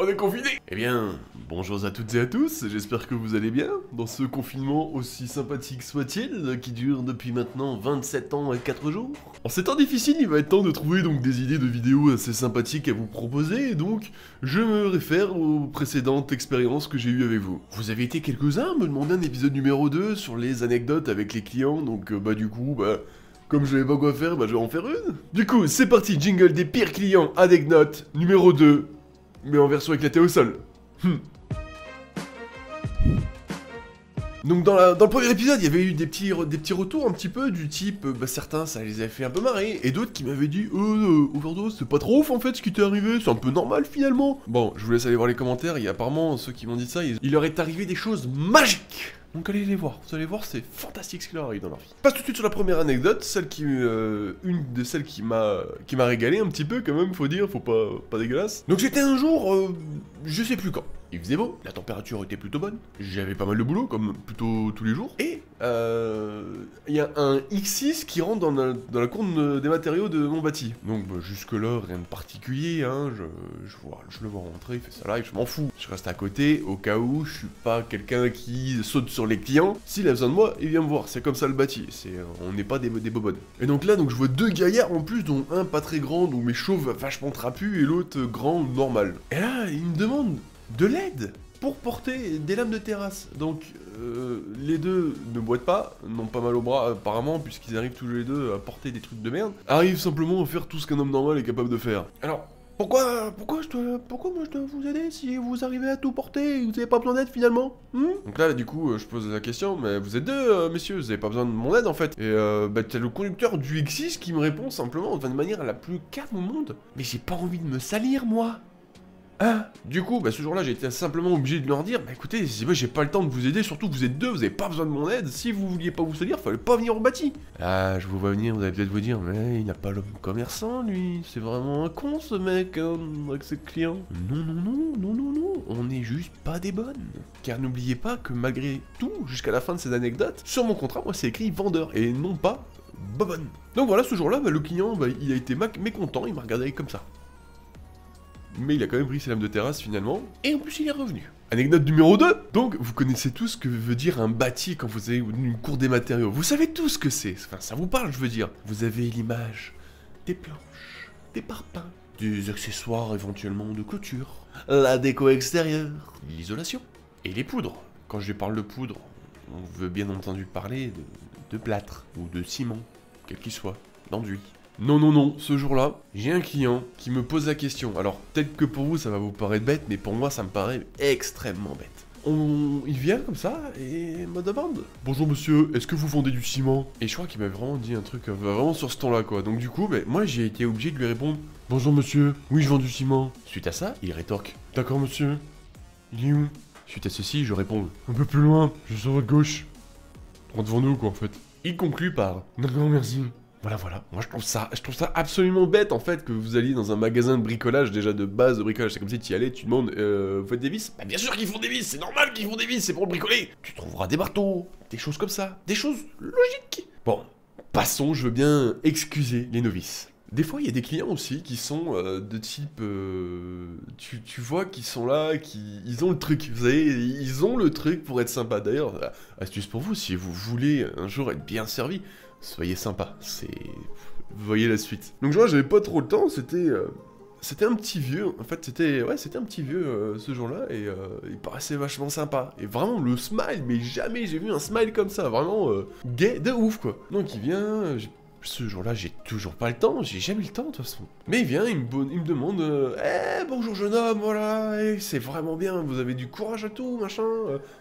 On est confinés. Eh bien, bonjour à toutes et à tous, j'espère que vous allez bien dans ce confinement aussi sympathique soit-il, qui dure depuis maintenant 27 ans et 4 jours. En ces temps difficiles, il va être temps de trouver donc des idées de vidéos assez sympathiques à vous proposer, et donc je me réfère aux précédentes expériences que j'ai eues avec vous. Vous avez été quelques-uns à me demander un épisode numéro 2 sur les anecdotes avec les clients, donc comme je n'avais pas quoi faire, je vais en faire une. Du coup, c'est parti, jingle des pires clients, anecdote numéro 2. Mais en version éclatée au sol. Donc dans le premier épisode, il y avait eu des petits retours un petit peu du type, certains ça les a fait un peu marrer, et d'autres qui m'avaient dit Overdose, c'est pas trop ouf en fait ce qui t'est arrivé, c'est un peu normal finalement. Bon, je vous laisse aller voir les commentaires, et apparemment ceux qui m'ont dit ça, il leur est arrivé des choses magiques. Donc allez les voir, vous allez voir, c'est fantastique ce qu'il leur arrive dans leur vie. Passe tout de suite sur la première anecdote, une de celles qui m'a régalé un petit peu quand même, faut dire, faut pas dégueulasse. Donc c'était un jour, je sais plus quand. Il faisait beau, la température était plutôt bonne, j'avais pas mal de boulot comme plutôt tous les jours. Et il y a un X6 qui rentre dans la cour des matériaux de mon bâti. Donc jusque là rien de particulier, hein, je le vois rentrer, il fait ça live, je m'en fous. Je reste à côté au cas où, je suis pas quelqu'un qui saute sur les clients. S'il a besoin de moi, il vient me voir, c'est comme ça le bâti, on n'est pas des bobonnes. Et donc là je vois deux gaillards en plus, dont un pas très grand, donc mes chauves vachement trapus, et l'autre grand normal. Et là il me demande de l'aide pour porter des lames de terrasse. Donc les deux ne boitent pas, n'ont pas mal au bras apparemment, puisqu'ils arrivent tous les deux à porter des trucs de merde, arrivent simplement à faire tout ce qu'un homme normal est capable de faire. Alors pourquoi moi je dois vous aider si vous arrivez à tout porter et vous avez pas besoin d'aide finalement, Donc là du coup je pose la question, mais vous êtes deux messieurs, vous avez pas besoin de mon aide en fait. Et t'as le conducteur du X6 qui me répond simplement de manière la plus calme au monde, mais j'ai pas envie de me salir moi. Ah, du coup, ce jour-là, j'étais simplement obligé de leur dire, écoutez, j'ai pas le temps de vous aider, surtout vous êtes deux, vous avez pas besoin de mon aide, si vous vouliez pas vous salir, fallait pas venir au bâti. Ah, je vous vois venir, vous allez peut-être vous dire, mais il n'a pas l'homme commerçant, lui, c'est vraiment un con ce mec, hein, avec ses clients. Non, on n'est juste pas des bonnes. Car n'oubliez pas que malgré tout, jusqu'à la fin de ces anecdotes, sur mon contrat, moi, c'est écrit vendeur, et non pas bobonne. Donc voilà, ce jour-là, le client, il a été mécontent, il m'a regardé comme ça. Mais il a quand même pris ses lames de terrasse finalement, et en plus il est revenu. Anecdote numéro 2. Donc vous connaissez tous ce que veut dire un bâti quand vous avez une cour des matériaux. Vous savez tous ce que c'est, enfin ça vous parle je veux dire. Vous avez l'image des planches, des parpaings, des accessoires éventuellement de clôture, la déco extérieure, l'isolation, et les poudres. Quand je parle de poudre, on veut bien entendu parler de plâtre, ou de ciment, quel qu'il soit, d'enduit. Non, ce jour-là, j'ai un client qui me pose la question. Alors, peut-être que pour vous, ça va vous paraître bête, mais pour moi, ça me paraît extrêmement bête. Il vient comme ça et me demande « Bonjour monsieur, est-ce que vous vendez du ciment ?» Et je crois qu'il m'a vraiment dit un truc vraiment sur ce ton-là, quoi. Donc du coup, moi, j'ai été obligé de lui répondre « Bonjour monsieur, oui, je vends du ciment. » Suite à ça, il rétorque « D'accord monsieur, il est où ?» Suite à ceci, je réponds « Un peu plus loin, je suis sur votre gauche. » Devant nous, quoi, en fait. Il conclut par « D'accord, merci. » Voilà, moi je trouve ça absolument bête en fait que vous alliez dans un magasin de bricolage, déjà de base de bricolage, c'est comme si tu y allais, tu demandes, vous faites des vis ? Bah bien sûr qu'ils font des vis, c'est normal qu'ils font des vis, c'est pour bricoler. Tu trouveras des marteaux, des choses comme ça, des choses logiques. Bon, passons, je veux bien excuser les novices. Des fois, il y a des clients aussi qui sont de type... tu vois qu'ils sont là, ils ont le truc, vous savez, ils ont le truc pour être sympa. D'ailleurs, astuce pour vous, si vous voulez un jour être bien servi, soyez sympa, vous voyez la suite. Donc je vois, j'avais pas trop le temps, c'était un petit vieux, en fait, c'était un petit vieux ce jour-là, et il paraissait vachement sympa. Et vraiment, le smile, mais jamais j'ai vu un smile comme ça, vraiment gay de ouf, quoi. Donc il vient... Ce jour-là, j'ai toujours pas le temps, j'ai jamais eu le temps de toute façon. Mais il vient, il me demande « Eh, bonjour jeune homme, voilà, c'est vraiment bien, vous avez du courage à tout, machin.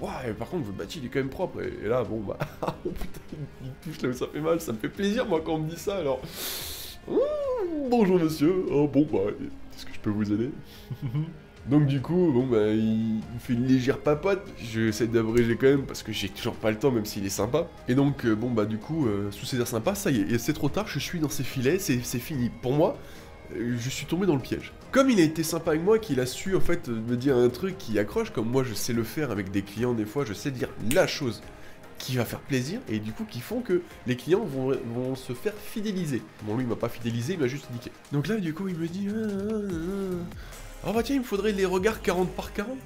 Ouais, par contre, votre bâti, il est quand même propre. » Et là, bon, oh putain, il touche là où ça fait mal, ça me fait plaisir, moi, quand on me dit ça, alors... bonjour monsieur, est-ce que je peux vous aider? Donc du coup, il fait une légère papote, j'essaie d'abréger quand même parce que j'ai toujours pas le temps même s'il est sympa. Et donc sous ces airs sympas, ça y est, c'est trop tard, je suis dans ses filets, c'est fini. Pour moi, je suis tombé dans le piège. Comme il a été sympa avec moi, qu'il a su en fait me dire un truc qui accroche, comme moi je sais le faire avec des clients des fois, je sais dire la chose qui va faire plaisir, et du coup qui font que les clients vont se faire fidéliser. Bon lui il m'a pas fidélisé, il m'a juste niqué. Donc là du coup il me dit... Ah bah tiens, il me faudrait les regards 40 par 40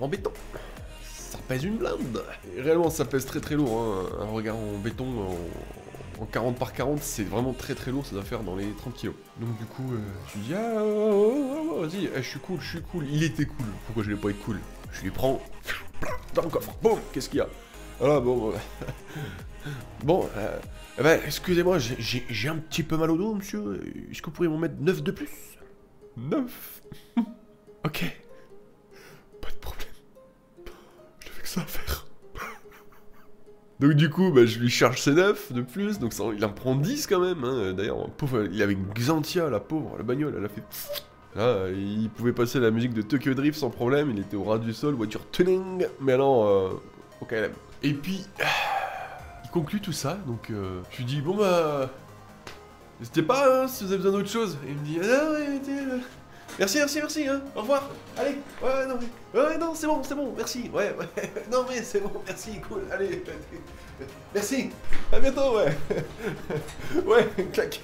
en béton. Ça pèse une blinde. Et réellement, ça pèse très très lourd, hein. Un regard en béton en 40 par 40, c'est vraiment très très lourd, ça doit faire dans les 30 kilos. Donc du coup, tu dis, ah vas-y, je suis cool, je suis cool. Il était cool, pourquoi je l'ai pas été cool? Je les prends dans le coffre. Bon, qu'est-ce qu'il y a? Alors bon, bon, eh ben, excusez-moi, j'ai un petit peu mal au dos, monsieur. Est-ce que vous pourriez m'en mettre 9 de plus? 9. Ok. Pas de problème. Je fais que ça à faire. Donc du coup, bah, je lui charge ses 9 de plus. Donc ça, il en prend 10 quand même, hein. D'ailleurs, pauvre, il avait une Xantia, la pauvre. La bagnole, elle a fait... Là, il pouvait passer la musique de Tokyo Drift sans problème. Il était au ras du sol, voiture tuning. Mais alors, au KLM. Et puis... conclut tout ça, donc je lui dis bon bah n'hésitez pas hein, si vous avez besoin d'autre chose. Et il me dit ah, non, merci hein, au revoir, allez, ouais non mais, ouais non c'est bon merci, ouais non mais c'est bon merci, cool, allez merci, à bientôt, ouais ouais clac,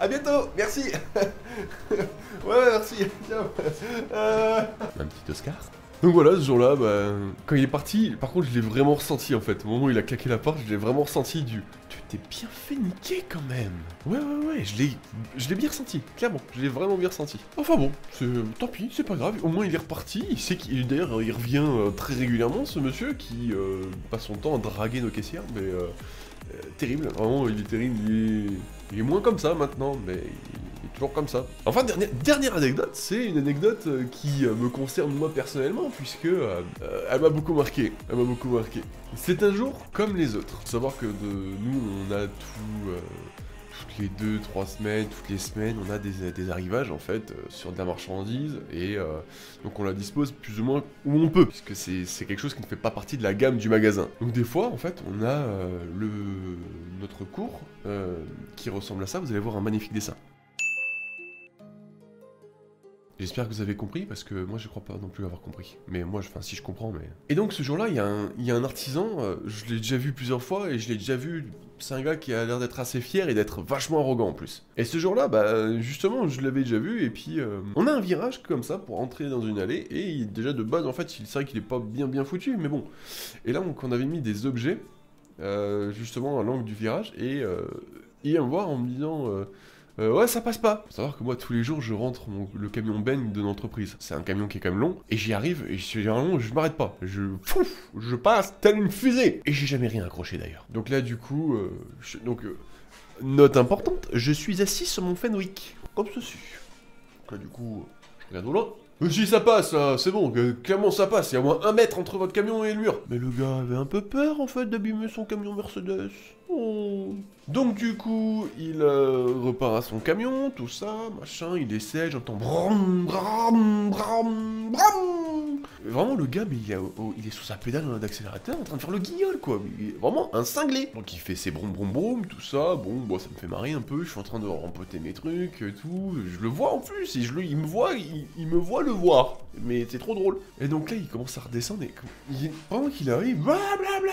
à bientôt, merci ouais merci, tiens un petit Oscar. Donc voilà, ce jour-là, bah, quand il est parti, par contre, je l'ai vraiment ressenti, en fait. Au moment où il a claqué la porte, je l'ai vraiment ressenti du... Tu t'es bien fait niquer, quand même. Ouais, je l'ai bien ressenti, clairement. Je l'ai vraiment bien ressenti. Enfin bon, tant pis, c'est pas grave. Au moins, il est reparti. Il sait qu'il... D'ailleurs, il revient très régulièrement, ce monsieur, qui passe son temps à draguer nos caissières, mais... terrible, vraiment, il est terrible. Il est moins comme ça, maintenant, mais... toujours comme ça. Enfin, dernière anecdote, c'est une anecdote qui me concerne moi personnellement, puisque elle m'a beaucoup marqué. C'est un jour comme les autres. Faut savoir que nous, on a toutes les 2-3 semaines, toutes les semaines, on a des arrivages, en fait, sur de la marchandise, et donc on la dispose plus ou moins où on peut, puisque c'est quelque chose qui ne fait pas partie de la gamme du magasin. Donc des fois, en fait, on a notre cours qui ressemble à ça, vous allez voir un magnifique dessin. J'espère que vous avez compris, parce que moi je crois pas non plus avoir compris. Mais moi, enfin si je comprends, mais... Et donc ce jour-là, il y a un artisan, je l'ai déjà vu plusieurs fois, et je l'ai déjà vu, c'est un gars qui a l'air d'être assez fier et d'être vachement arrogant en plus. Et ce jour-là, bah justement, je l'avais déjà vu, et puis on a un virage comme ça pour entrer dans une allée, et déjà de base, en fait, c'est vrai qu'il est pas bien foutu, mais bon. Et là, donc, on avait mis des objets, justement à l'angle du virage, et il vient me voir en me disant... ouais, ça passe pas. Faut savoir que moi, tous les jours, je rentre le camion Ben de l'entreprise. C'est un camion qui est quand même long. Et j'y arrive, et généralement, je m'arrête pas. Je passe telle une fusée. Et j'ai jamais rien accroché d'ailleurs. Donc là, du coup, note importante, je suis assis sur mon Fenwick. Comme ceci. Donc là, du coup, je regarde au loin. Si ça passe, c'est bon, clairement ça passe, il y a au moins 1 mètre entre votre camion et le mur. Mais le gars avait un peu peur en fait d'abîmer son camion Mercedes. Oh. Donc du coup, il repart à son camion, tout ça, machin, il essaie, j'entends bram, bram, bram, bram. Vraiment le gars, mais il est sous sa pédale d'accélérateur en train de faire le guignol quoi, mais il est vraiment un cinglé. Donc il fait ses brom brom brom, tout ça, bon, moi ça me fait marrer un peu, je suis en train de rempoter mes trucs et tout, je le vois en plus, et il me voit, il me voit le voir, mais c'est trop drôle. Et donc là, il commence à redescendre, et pendant qu'il arrive, blablabla,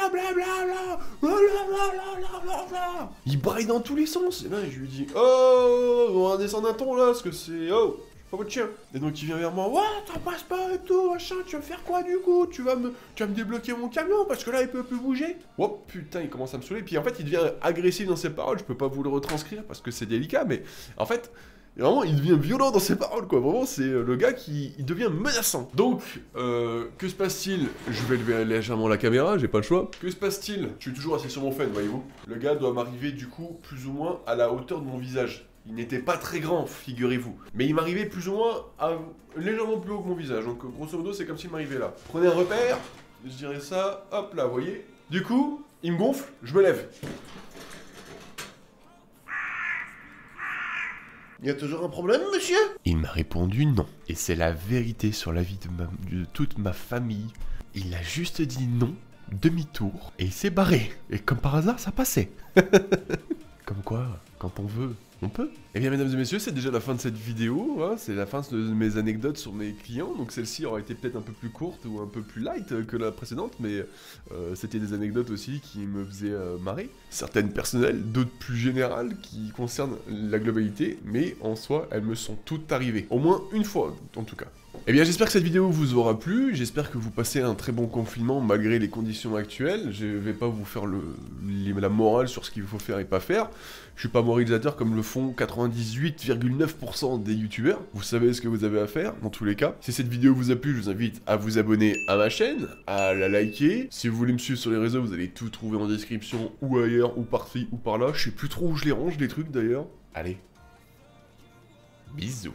il braille dans tous les sens, et là, je lui dis, oh, on va descendre un ton là, parce que c'est, oh, je suis pas votre chien. Et donc il vient vers moi, ouais, t'en passes pas et tout, machin, tu vas me faire quoi du coup, tu vas me débloquer mon camion, parce que là, il peut plus bouger. Oh, putain, il commence à me saouler, puis en fait, il devient agressif dans ses paroles, je peux pas vous le retranscrire, parce que c'est délicat, mais en fait... Et vraiment, il devient violent dans ses paroles, quoi. Vraiment, c'est le gars qui il devient menaçant. Donc, que se passe-t-il? Je vais lever légèrement la caméra, j'ai pas le choix. Que se passe-t-il? Je suis toujours assis sur mon fan, voyez-vous. Le gars doit m'arriver, du coup, plus ou moins à la hauteur de mon visage. Il n'était pas très grand, figurez-vous. Mais il m'arrivait plus ou moins légèrement plus haut que mon visage. Donc, grosso modo, c'est comme s'il m'arrivait là. Prenez un repère, je dirais ça, hop là, vous voyez. Du coup, il me gonfle, je me lève. Il y a toujours un problème, monsieur? Il m'a répondu non. Et c'est la vérité sur la vie de toute ma famille. Il a juste dit non, demi-tour, et il s'est barré. Et comme par hasard, ça passait. Comme quoi, quand on veut, On peut. Eh bien, mesdames et messieurs, c'est déjà la fin de cette vidéo, hein, c'est la fin de mes anecdotes sur mes clients, donc celle-ci aura été peut-être un peu plus courte ou un peu plus light que la précédente, mais c'était des anecdotes aussi qui me faisaient marrer. Certaines personnelles, d'autres plus générales, qui concernent la globalité, mais en soi, elles me sont toutes arrivées. Au moins une fois, en tout cas. Eh bien, j'espère que cette vidéo vous aura plu, j'espère que vous passez un très bon confinement malgré les conditions actuelles. Je vais pas vous faire la morale sur ce qu'il faut faire et pas faire. Je suis pas moralisateur comme le font 98,9% des youtubeurs. Vous savez ce que vous avez à faire, dans tous les cas. Si cette vidéo vous a plu, je vous invite à vous abonner à ma chaîne, à la liker. Si vous voulez me suivre sur les réseaux, vous allez tout trouver en description, ou ailleurs, ou par-ci, ou par-là. Je sais plus trop où je les range, les trucs, d'ailleurs. Allez, bisous.